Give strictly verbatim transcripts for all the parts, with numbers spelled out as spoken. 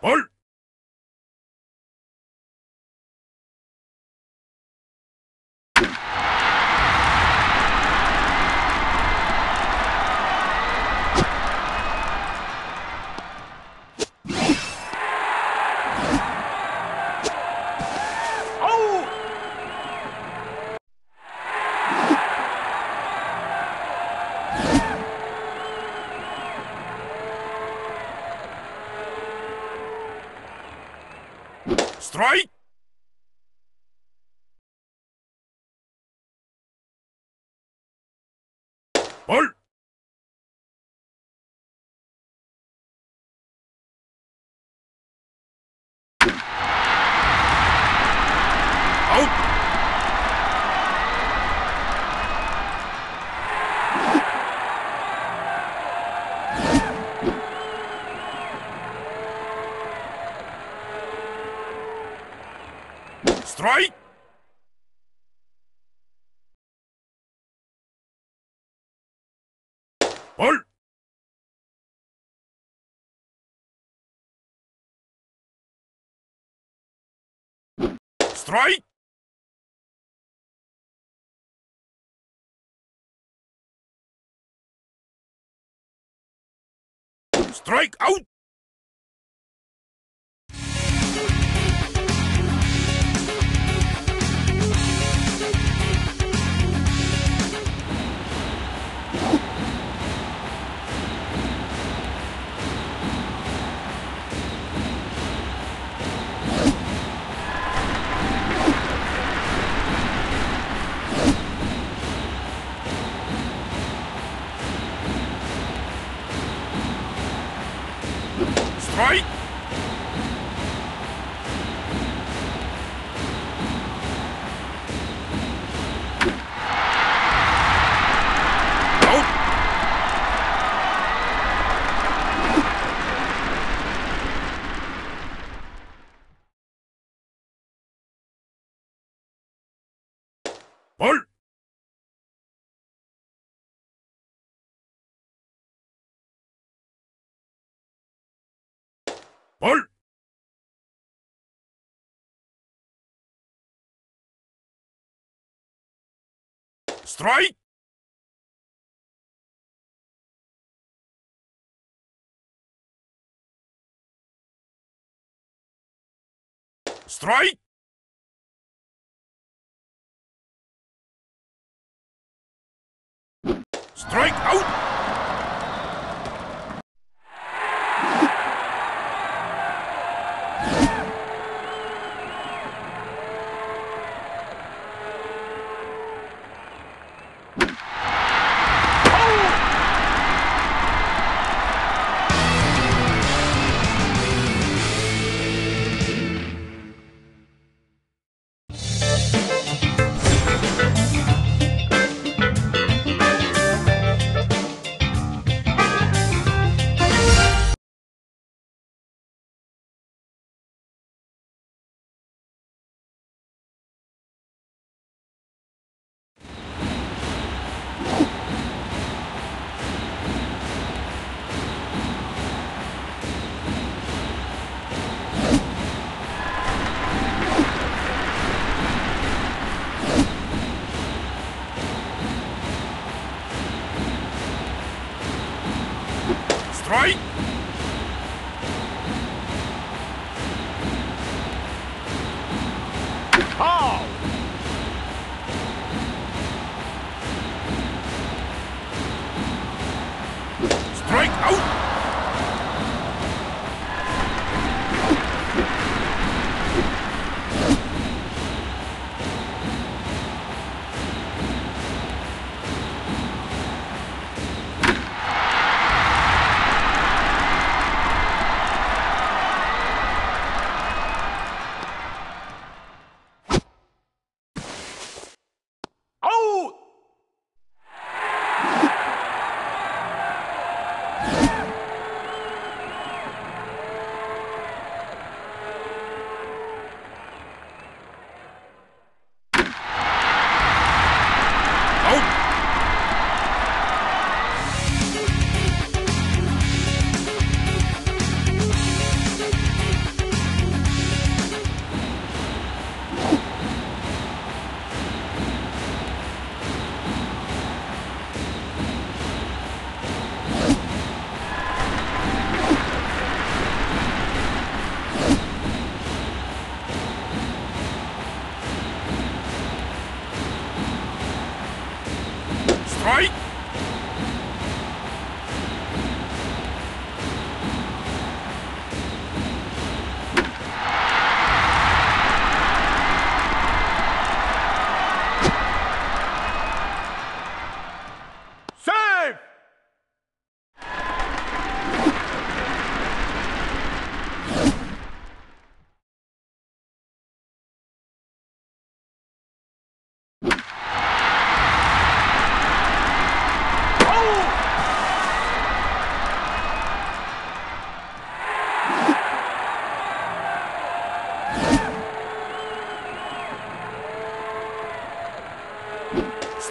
All. Strike! Ball! Out! Strike! Ball! Strike! Strike out! Right! Out! Ball! Strike! Strike! Strike out! Right! Oh! Strike out! Oh!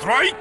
right.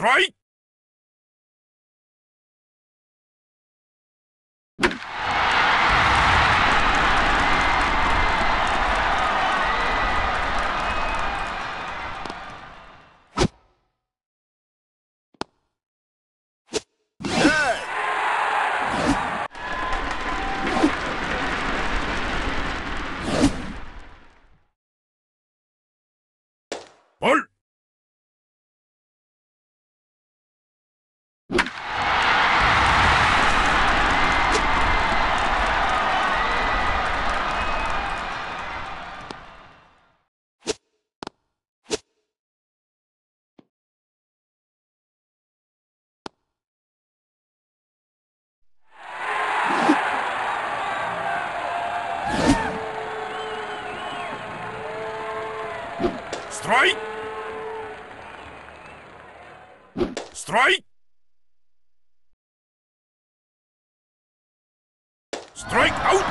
strike! Ball! Strike! Strike! Strike out!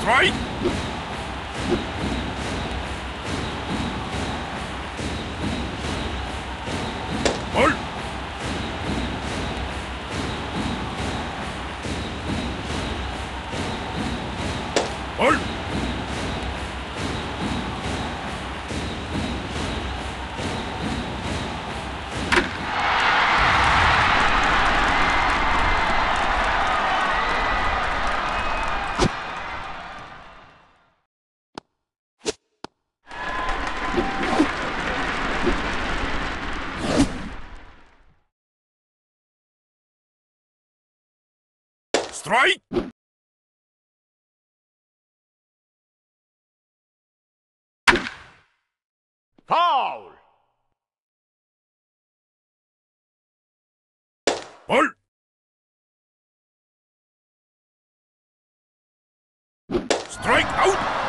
Strike! Ball! Ball! Strike! Foul! Ball! Strike out!